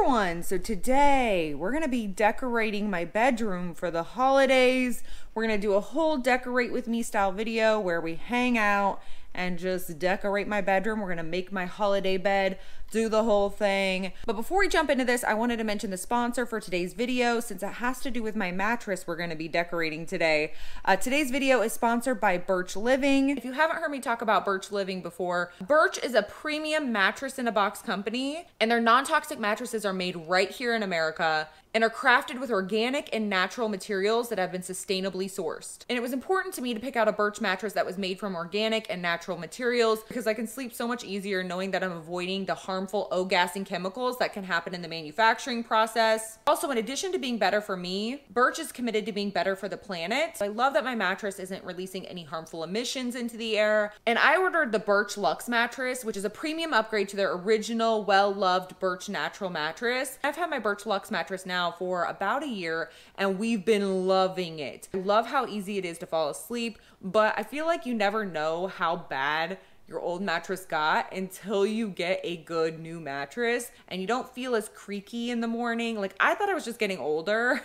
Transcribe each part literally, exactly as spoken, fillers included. everyone. So today we're gonna be decorating my bedroom for the holidays. We're gonna do a whole decorate with me style video where we hang out and just decorate my bedroom. We're gonna make my holiday bed, do the whole thing. But before we jump into this, I wanted to mention the sponsor for today's video, since it has to do with my mattress we're gonna be decorating today. Uh, today's video is sponsored by Birch Living. If you haven't heard me talk about Birch Living before, Birch is a premium mattress in a box company, and their non-toxic mattresses are made right here in America and are crafted with organic and natural materials that have been sustainably sourced. And it was important to me to pick out a Birch mattress that was made from organic and natural materials because I can sleep so much easier knowing that I'm avoiding the harm harmful off-gassing chemicals that can happen in the manufacturing process. Also, in addition to being better for me, Birch is committed to being better for the planet. I love that my mattress isn't releasing any harmful emissions into the air. And I ordered the Birch Luxe mattress, which is a premium upgrade to their original, well-loved Birch natural mattress. I've had my Birch Luxe mattress now for about a year, and we've been loving it. I love how easy it is to fall asleep, but I feel like you never know how bad your old mattress got until you get a good new mattress, and you don't feel as creaky in the morning. Like, I thought I was just getting older.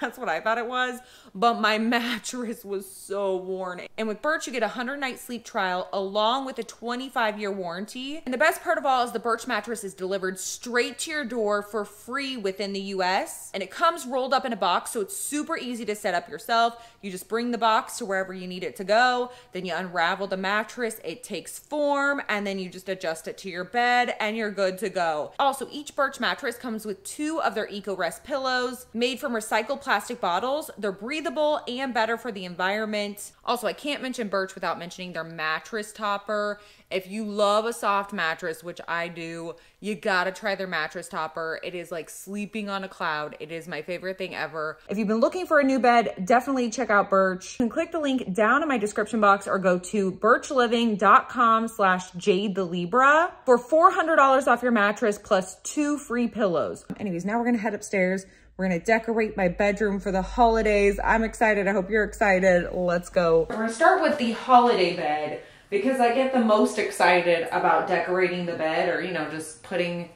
That's what I thought it was, but my mattress was so worn. And with Birch, you get a one hundred night sleep trial along with a twenty-five year warranty. And the best part of all is the Birch mattress is delivered straight to your door for free within the U S And it comes rolled up in a box, so it's super easy to set up yourself. You just bring the box to wherever you need it to go, then you unravel the mattress, it takes takes form, and then you just adjust it to your bed and you're good to go. Also, each Birch mattress comes with two of their Eco Rest pillows made from recycled plastic bottles. They're breathable and better for the environment. Also, I can't mention Birch without mentioning their mattress topper. If you love a soft mattress, which I do, you gotta try their mattress topper. It is like sleeping on a cloud. It is my favorite thing ever. If you've been looking for a new bed, definitely check out Birch. You can click the link down in my description box or go to birch living dot com slash Jade The Libra for four hundred dollars off your mattress plus two free pillows. Anyways, now we're gonna head upstairs. We're gonna decorate my bedroom for the holidays. I'm excited, I hope you're excited. Let's go. We're gonna start with the holiday bed, because I get the most excited about decorating the bed, or, you know, just putting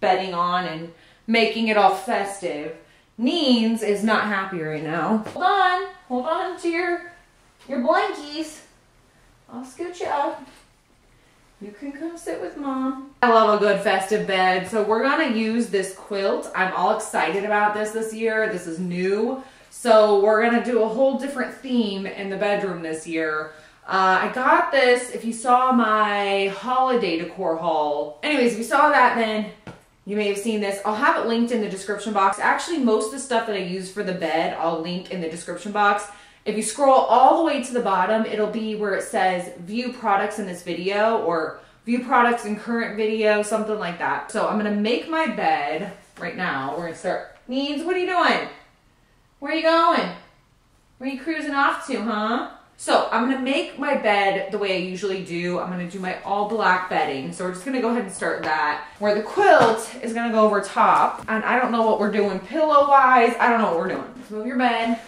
bedding on and making it all festive. Neens is not happy right now. Hold on, hold on to your, your blankies. I'll scoot you up. You can come sit with mom. I love a good festive bed. So we're gonna use this quilt. I'm all excited about this this year. This is new. So we're gonna do a whole different theme in the bedroom this year. Uh, I got this, if you saw my holiday decor haul. Anyways, if you saw that, then you may have seen this. I'll have it linked in the description box. Actually, most of the stuff that I use for the bed, I'll link in the description box. If you scroll all the way to the bottom, it'll be where it says view products in this video, or view products in current video, something like that. So I'm gonna make my bed right now. We're gonna start. Needs, what are you doing? Where are you going? Where are you cruising off to, huh? So I'm gonna make my bed the way I usually do. I'm gonna do my all black bedding. So we're just gonna go ahead and start that. Where the quilt is gonna go over top. And I don't know what we're doing pillow wise. I don't know what we're doing. Let's move your bed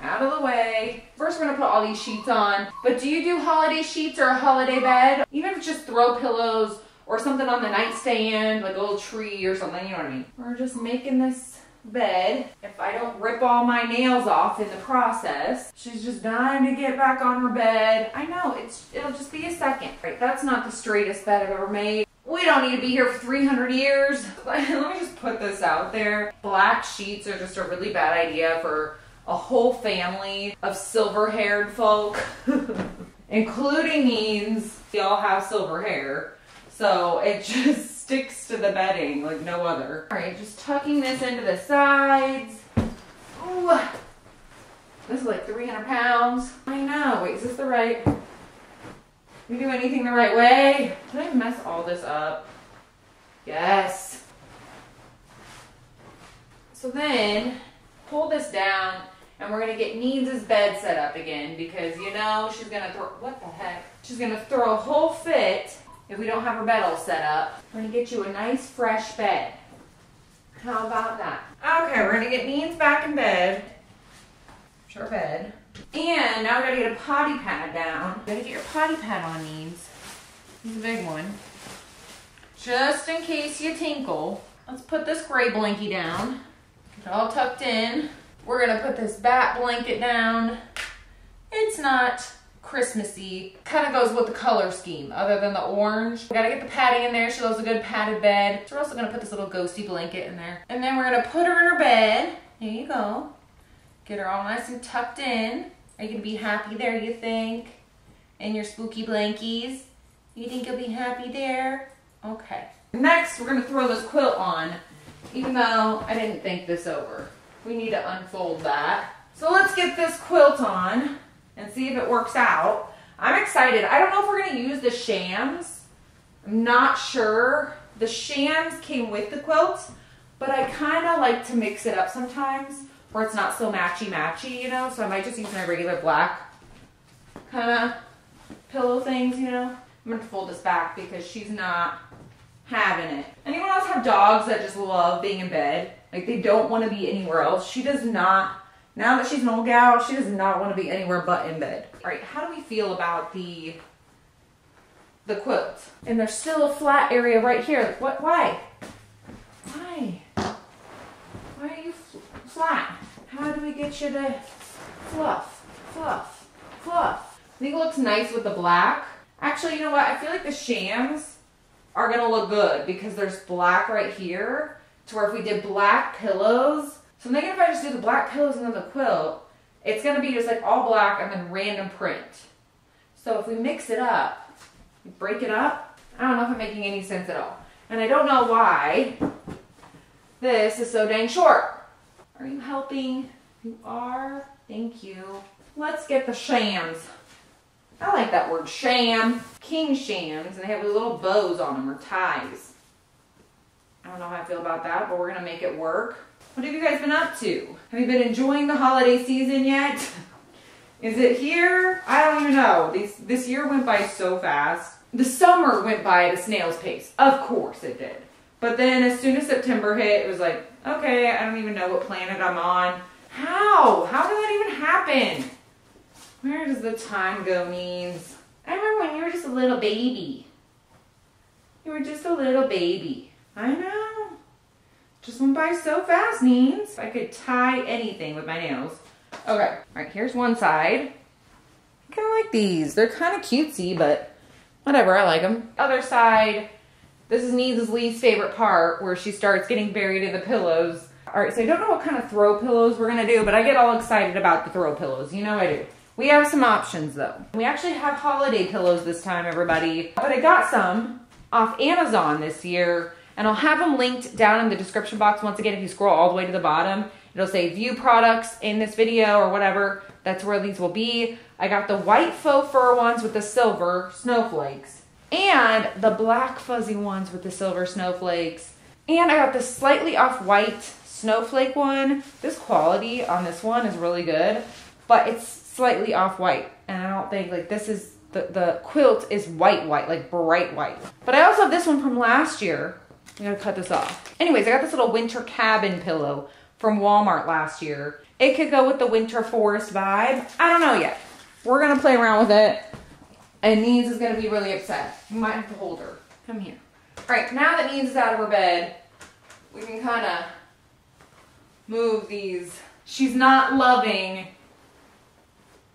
out of the way. First, we're gonna put all these sheets on. But do you do holiday sheets or a holiday bed? Even if it's just throw pillows or something on the nightstand, like a little tree or something, you know what I mean? We're just making this bed. If I don't rip all my nails off in the process. She's just dying to get back on her bed. I know, it's it'll just be a second. Right, that's not the straightest bed I've ever made. We don't need to be here for three hundred years. Let me just put this out there. Black sheets are just a really bad idea for a whole family of silver-haired folk, including means we all have silver hair. So it just sticks to the bedding like no other. All right, just tucking this into the sides. Ooh, this is like three hundred pounds. I know, wait, is this the right? We do anything the right way? Did I mess all this up? Yes. So then, pull this down and we're gonna get Needs' bed set up again, because you know she's gonna throw, what the heck? She's gonna throw a whole fit if we don't have our bed all set up. We're gonna get you a nice fresh bed. How about that? Okay, we're gonna get Neens back in bed. Sure bed. And now we're gonna get a potty pad down. You gotta get your potty pad on, Neens. This is a big one. just in case you tinkle. Let's put this gray blankie down. Get it all tucked in. We're gonna put this bat blanket down. It's not Christmassy. Kind of goes with the color scheme other than the orange. We gotta get the padding in there. She loves a good padded bed. So we're also gonna put this little ghosty blanket in there. And then we're gonna put her in her bed. There you go. Get her all nice and tucked in. Are you gonna be happy there, you think? In your spooky blankies? You think you'll be happy there? Okay. Next, we're gonna throw this quilt on, even though I didn't think this over. We need to unfold that. So let's get this quilt on and see if it works out. I'm excited. I don't know if we're gonna use the shams. I'm not sure. The shams came with the quilts, but I kinda like to mix it up sometimes where it's not so matchy-matchy, you know? So I might just use my regular black kinda pillow things, you know? I'm gonna fold this back because she's not having it. Anyone else have dogs that just love being in bed? Like they don't wanna be anywhere else. She does not. Now that she's an old gal, she does not want to be anywhere but in bed. All right, how do we feel about the the quilt? And there's still a flat area right here. What? Why? Why? Why are you flat? How do we get you to fluff, fluff, fluff? I think it looks nice with the black. Actually, you know what? I feel like the shams are gonna look good because there's black right here. To where if we did black pillows. So I'm thinking if I just do the black pillows and then the quilt, it's gonna be just like all black and then random print. So if we mix it up, break it up, I don't know if I'm making any sense at all. And I don't know why this is so dang short. Are you helping? You are, thank you. Let's get the shams. I like that word, sham. King shams, and they have little bows on them or ties. I don't know how I feel about that, but we're gonna make it work. What have you guys been up to? Have you been enjoying the holiday season yet? Is it here? I don't even know. These, this year went by so fast. The summer went by at a snail's pace. Of course it did. But then as soon as September hit, it was like, okay, I don't even know what planet I'm on. How? How did that even happen? Where does the time go, Means? I remember when you were just a little baby. You were just a little baby. I know. Just went by so fast, Neens. If I could tie anything with my nails. Okay, all right, here's one side. I kinda like these. They're kinda cutesy, but whatever, I like them. Other side, this is Neens' least favorite part where she starts getting buried in the pillows. All right, so I don't know what kind of throw pillows we're gonna do, but I get all excited about the throw pillows. You know I do. We have some options though. We actually have holiday pillows this time, everybody. But I got some off Amazon this year. And I'll have them linked down in the description box. Once again, if you scroll all the way to the bottom, it'll say view products in this video or whatever. That's where these will be. I got the white faux fur ones with the silver snowflakes and the black fuzzy ones with the silver snowflakes. And I got this slightly off-white snowflake one. This quality on this one is really good, but it's slightly off-white. And I don't think like this is, the, the quilt is white, white, like bright white. But I also have this one from last year. I'm gonna cut this off. Anyways, I got this little winter cabin pillow from Walmart last year. It could go with the winter forest vibe. I don't know yet. We're gonna play around with it. And Neens is gonna be really upset. You might have to hold her. Come here. All right, now that Neens is out of her bed, we can kinda move these. She's not loving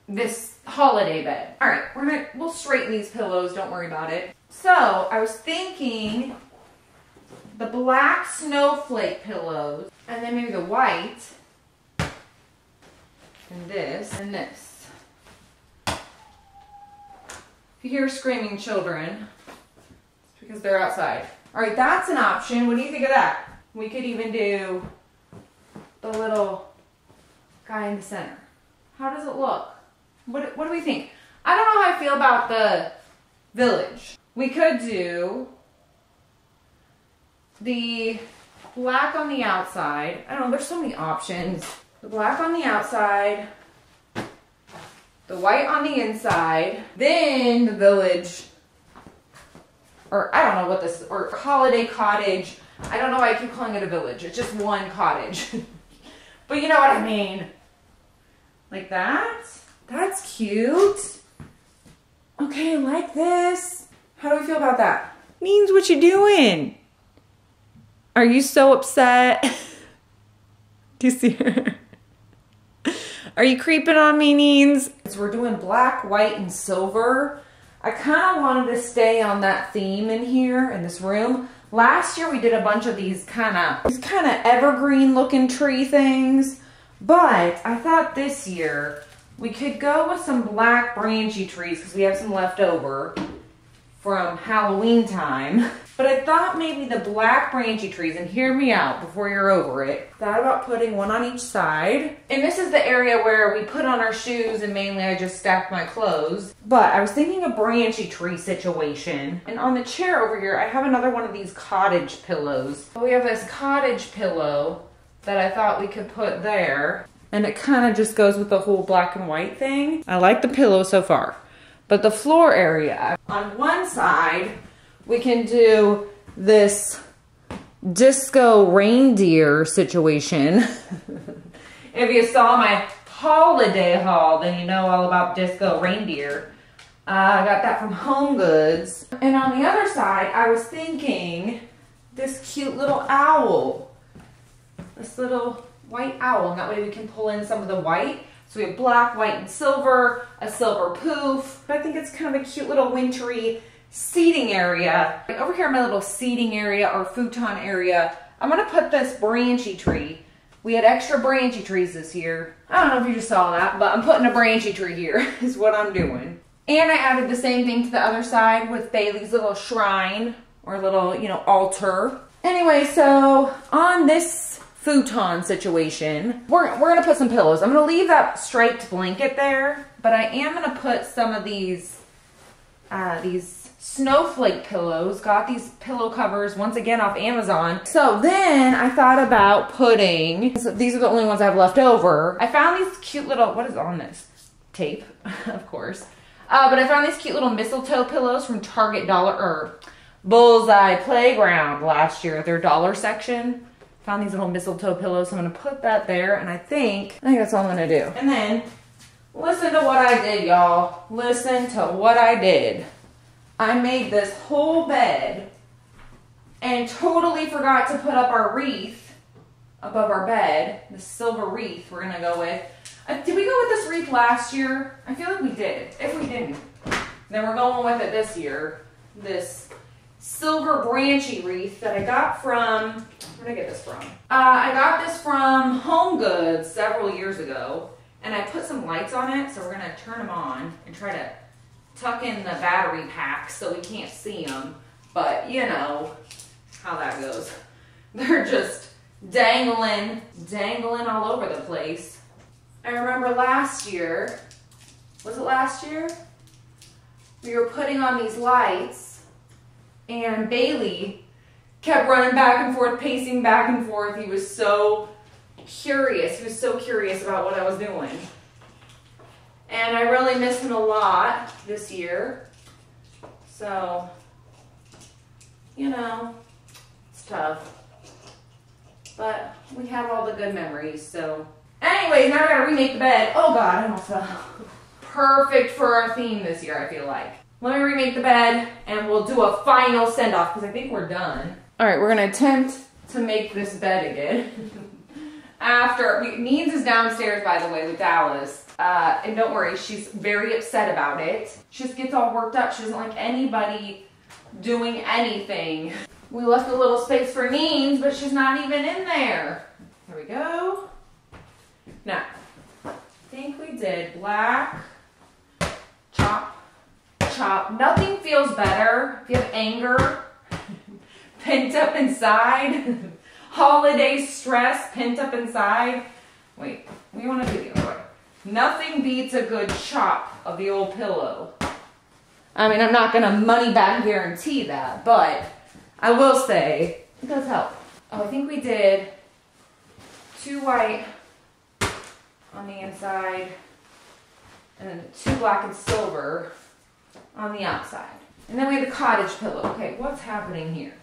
this holiday bed. All right, we're gonna, we'll straighten these pillows, don't worry about it. So I was thinking, the black snowflake pillows, and then maybe the white, and this, and this. If you hear screaming children, it's because they're outside. All right, that's an option. What do you think of that? We could even do the little guy in the center. How does it look? What, what do we think? I don't know how I feel about the village. We could do the black on the outside. I don't know, there's so many options. The black on the outside, the white on the inside, then the village, or I don't know what this, or holiday cottage. I don't know why I keep calling it a village. It's just one cottage. But you know what I mean. Like that. That's cute. Okay, like this. How do we feel about that? means what you're doing. Are you so upset? Do you see her? Are you creeping on me, Neens? We're doing black, white, and silver. I kind of wanted to stay on that theme in here, in this room. Last year we did a bunch of these kind of these kind of evergreen looking tree things, but I thought this year we could go with some black branchy trees because we have some left over from Halloween time. But I thought maybe the black branchy trees, and hear me out before you're over it, thought about putting one on each side. And this is the area where we put on our shoes, and mainly I just stacked my clothes. But I was thinking a branchy tree situation. And on the chair over here, I have another one of these cottage pillows. We have this cottage pillow that I thought we could put there. And it kind of just goes with the whole black and white thing. I like the pillow so far. But the floor area, on one side, we can do this disco reindeer situation. If you saw my holiday haul, then you know all about disco reindeer. Uh, I got that from HomeGoods. And on the other side, I was thinking this cute little owl. This little white owl. And that way we can pull in some of the white. So we have black, white, and silver, a silver poof. But I think it's kind of a cute little wintry seating area. Like over here in my little seating area or futon area, I'm gonna put this branchy tree. We had extra branchy trees this year. I don't know if you just saw that, but I'm putting a branchy tree here is what I'm doing. And I added the same thing to the other side with Bailey's little shrine or little, you know, altar. Anyway, so on this futon situation, we're, we're gonna put some pillows. I'm gonna leave that striped blanket there, but I am gonna put some of these, uh, these snowflake pillows. Got these pillow covers once again off Amazon. So then I thought about putting, these are the only ones I have left over. I found these cute little, what is on this? Tape, of course. Uh, but I found these cute little mistletoe pillows from Target Dollar, or Bullseye Playground last year, their dollar section. Found these little mistletoe pillows, so I'm gonna put that there, and I think, I think that's all I'm gonna do. And then, listen to what I did, y'all. Listen to what I did. I made this whole bed and totally forgot to put up our wreath above our bed. The silver wreath we're gonna go with. Uh, did we go with this wreath last year? I feel like we did. If we didn't, then we're going with it this year. This silver branchy wreath that I got from, where did I get this from? Uh, I got this from HomeGoods several years ago, and I put some lights on it, so we're gonna turn them on and try to tuck in the battery pack so we can't see them, but you know how that goes. They're just dangling, dangling all over the place. I remember last year, was it last year? We were putting on these lights and Bailey kept running back and forth, pacing back and forth. He was so curious. He was so curious about what I was doing. And I really miss him a lot this year. So, you know, it's tough. But we have all the good memories, so. Anyways, now I gotta remake the bed. Oh God, I almost fell. Perfect for our theme this year, I feel like. Let me remake the bed and we'll do a final send off because I think we're done. All right, we're gonna attempt to make this bed again. After, Neens is downstairs, by the way, with Dallas. Uh, and don't worry, she's very upset about it. She just gets all worked up. She doesn't like anybody doing anything. We left a little space for Neens, but she's not even in there. Here we go. Now, I think we did black, chop, chop. Nothing feels better if you have anger pent up inside, holiday stress pent up inside. Wait, we want to do the other way. Nothing beats a good chop of the old pillow. I mean, I'm not gonna money back guarantee that, but I will say it does help. Oh, I think we did two white on the inside and then two black and silver on the outside. And then we had the cottage pillow. Okay, what's happening here?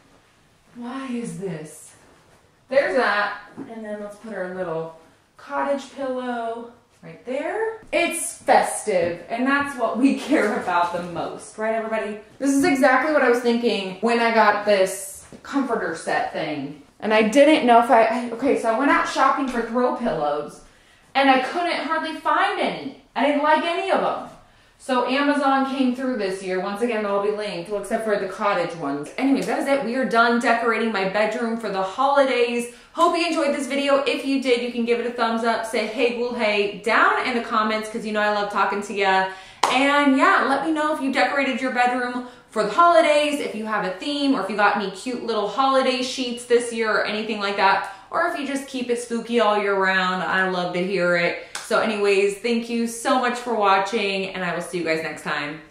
Why is this? There's that. And then let's put our little cottage pillow right there. It's festive. effective, and that's what we care about the most, right, everybody? This is exactly what I was thinking when I got this comforter set thing, and I didn't know if I, okay, so I went out shopping for throw pillows, and I couldn't hardly find any. I didn't like any of them. So Amazon came through this year. Once again, they'll all be linked, well, except for the cottage ones. Anyways, that is it. We are done decorating my bedroom for the holidays. Hope you enjoyed this video. If you did, you can give it a thumbs up. Say hey, Ghoul, hey, down in the comments, because you know I love talking to you. And yeah, let me know if you decorated your bedroom for the holidays, if you have a theme, or if you got any cute little holiday sheets this year or anything like that, or if you just keep it spooky all year round. I love to hear it. So anyways, thank you so much for watching, and I will see you guys next time.